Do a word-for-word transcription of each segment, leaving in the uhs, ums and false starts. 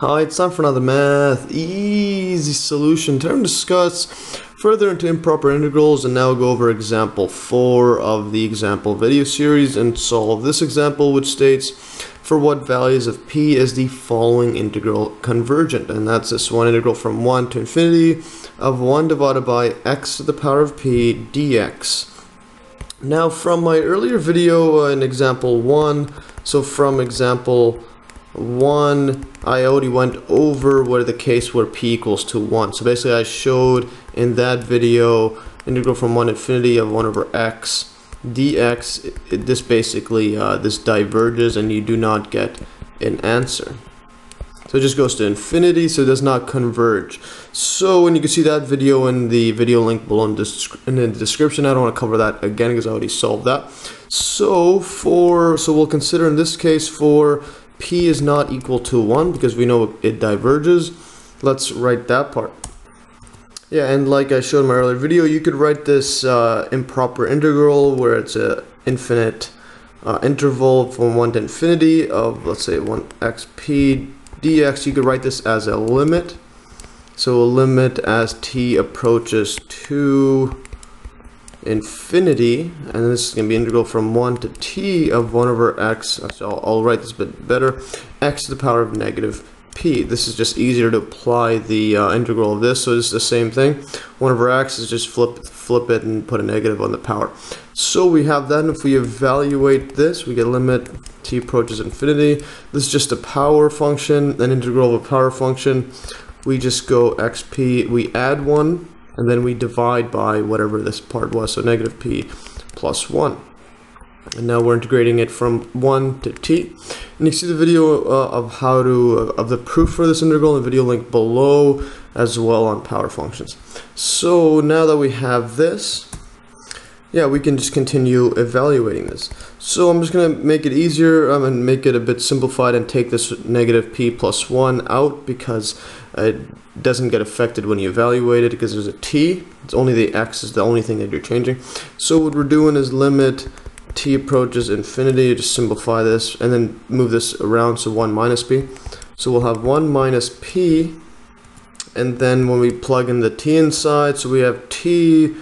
Hi, it's time for another math easy solution. Today we're going to discuss further into improper integrals and now go over example four of the example video series and solve this example, which states for what values of p is the following integral convergent. And that's this one, integral from one to infinity of one divided by x to the power of p dx. Now from my earlier video uh, in example one, so from example one, I already went over where the case where p equals to one. So basically I showed in that video integral from one infinity of one over x dx. It, it, this basically, uh, this diverges and you do not get an answer. So it just goes to infinity, so it does not converge. So, and you can see that video in the video link below in, in the description. I don't want to cover that again because I already solved that. So for, so we'll consider in this case for p is not equal to one because we know it diverges. Let's write that part. Yeah, and like I showed in my earlier video, you could write this uh, improper integral where it's an infinite uh, interval from one to infinity of, let's say, one x p dx. You could write this as a limit, so a limit as t approaches to infinity, and this is going to be integral from one to t of one over x, so I'll, I'll write this a bit better, x to the power of negative p. This is just easier to apply the uh, integral of this, so it's the same thing. one over x is just flip, flip it and put a negative on the power. So we have that, and if we evaluate this, we get limit t approaches infinity. This is just a power function, an integral of a power function. We just go xp, we add one, and then we divide by whatever this part was, so negative p plus one. And now we're integrating it from one to t. And you can see the video uh, of how to, of the proof for this integral, in the video link below as well on power functions. So now that we have this, yeah, we can just continue evaluating this. So I'm just gonna make it easier um, and make it a bit simplified and take this negative p plus one out because it doesn't get affected when you evaluate it because there's a t. It's only the x is the only thing that you're changing. So what we're doing is limit t approaches infinity, just simplify this and then move this around, so one minus p. So we'll have one minus p, and then when we plug in the t inside, so we have t,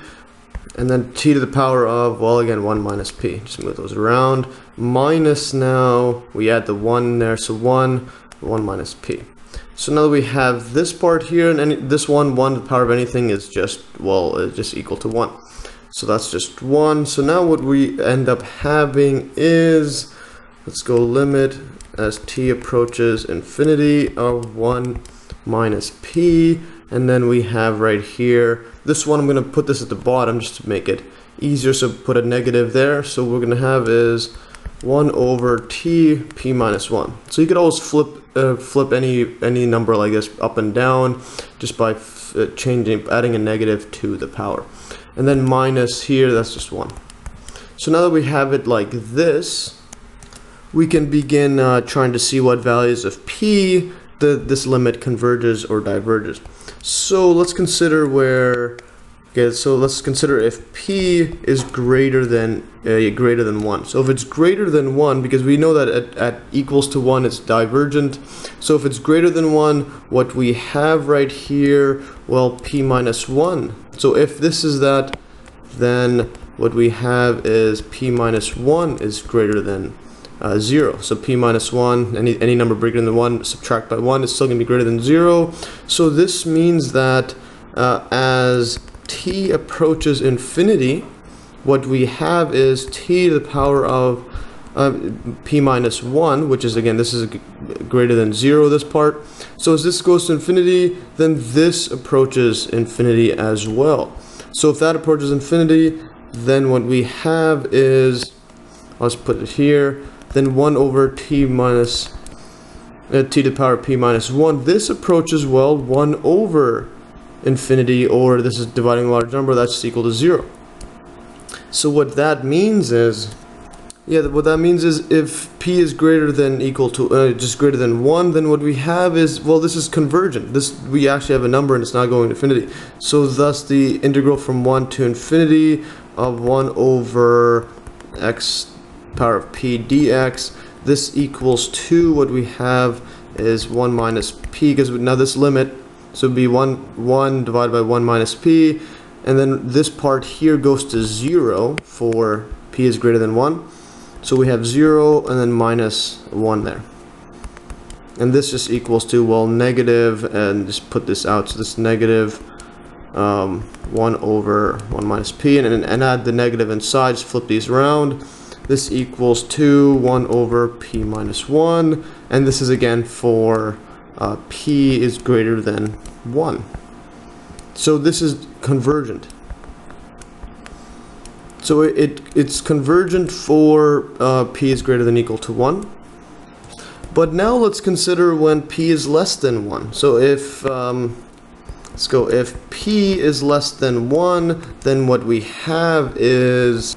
and then t to the power of, well, again, one minus p. Just move those around. Minus now, we add the one there, so one, one minus p. So now that we have this part here, and any, this one, one to the power of anything is just, well, it's just equal to one. So that's just one. So now what we end up having is, let's go limit as t approaches infinity of one minus p. And then we have right here, this one, I'm going to put this at the bottom just to make it easier. So put a negative there. So what we're going to have is one over t p minus one. So you could always flip uh, flip any any number like this up and down just by f uh, changing, adding a negative to the power. And then minus here, that's just one. So now that we have it like this, we can begin uh, trying to see what values of p the, this limit converges or diverges. So let's consider where, okay, so let's consider if p is greater than, uh, greater than one. So if it's greater than one, because we know that at, at equals to one, it's divergent. So if it's greater than one, what we have right here, well, p minus one. So if this is that, then what we have is p minus one is greater than uh, zero. So p minus one, any, any number bigger than one, subtract by one, is still going to be greater than zero. So this means that uh, as t approaches infinity, what we have is t to the power of uh, p minus one, which is, again, this is greater than zero, this part. So as this goes to infinity, then this approaches infinity as well. So if that approaches infinity, then what we have is, I'll just put it here, then one over t minus, uh, t to the power of p minus one. This approaches, well, one over infinity, or this is dividing a large number, that's equal to zero. So what that means is, yeah, what that means is if p is greater than equal to, uh, just greater than one, then what we have is, well, this is convergent. This, we actually have a number and it's not going to infinity. So thus the integral from one to infinity of one over x power of p dx, this equals to what we have is one minus p, because now this limit, so it would be one, one divided by one minus p, and then this part here goes to zero for p is greater than one. So we have zero and then minus one there. And this just equals to, well, negative, and just put this out, so this negative um, one over one minus p, and, and add the negative inside, just flip these around. This equals to one over p minus one, and this is again for uh, p is greater than one. So this is convergent. So it, it it's convergent for uh, p is greater than or equal to one. But now let's consider when p is less than one. So if um, let's go, if p is less than one, then what we have is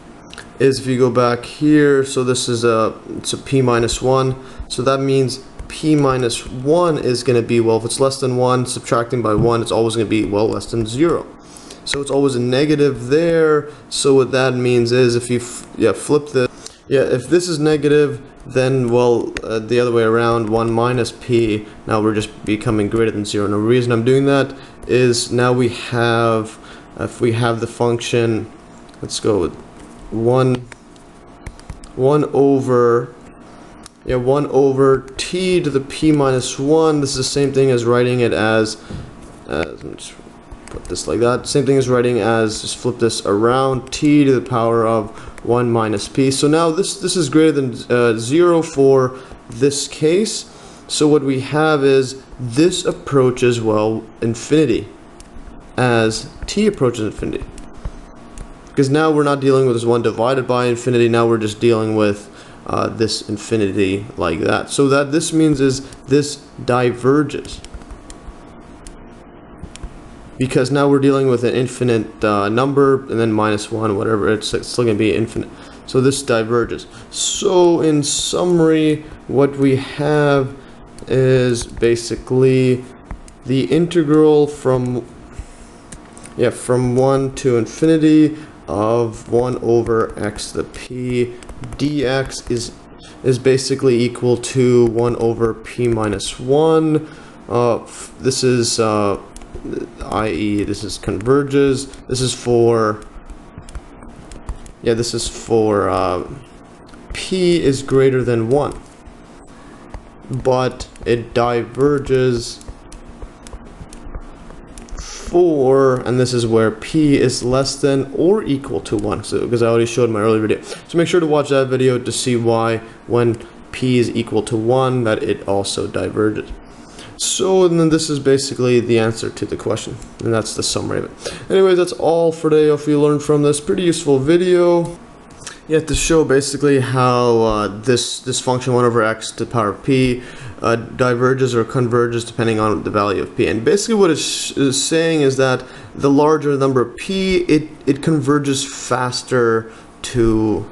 is if you go back here, so this is a, it's a p minus one, so that means p minus one is going to be, well, if it's less than one, subtracting by one, it's always going to be, well, less than zero. So it's always a negative there. So what that means is, if you f yeah flip the yeah if this is negative, then, well, uh, the other way around, one minus p, now we're just becoming greater than zero. And the reason I'm doing that is, now we have, if we have the function, let's go with one one over yeah one over t to the p minus one. This is the same thing as writing it as uh, let's put this like that, same thing as writing as, just flip this around, t to the power of one minus p. So now this this is greater than uh, zero for this case. So what we have is, this approaches, well, infinity, as t approaches infinity. Because now we're not dealing with this one divided by infinity, now we're just dealing with uh, this infinity like that. So that this means is, this diverges. Because now we're dealing with an infinite uh, number, and then minus one, whatever, it's, it's still going to be infinite. So this diverges. So in summary, what we have is basically the integral from, yeah, from one to infinity of one over x to the p dx is is basically equal to one over p minus one. Uh, this is, uh, that is, this is converges. This is for, yeah, this is for uh, p is greater than one, but it diverges four, and this is where p is less than or equal to one, so because I already showed my earlier video. So make sure to watch that video to see why when p is equal to one that it also diverges. So and then this is basically the answer to the question, and that's the summary of it. Anyways, that's all for today. If you learned from this, pretty useful video. You have to show basically how uh, this this function one over x to the power of p uh, diverges or converges depending on the value of p. And basically what it's is saying is that the larger the number of p, it it converges faster to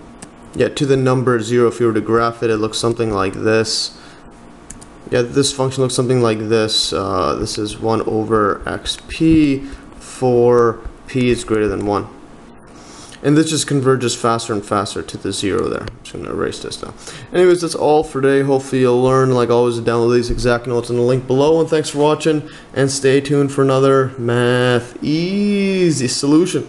yeah to the number zero. If you were to graph it, it looks something like this. Yeah, this function looks something like this. Uh, this is one over xp for p is greater than one. And this just converges faster and faster to the zero there. I'm just going to erase this now. Anyways, that's all for today. Hopefully you'll learn. Like always, download these exact notes in the link below. And thanks for watching. And stay tuned for another Math Easy Solution.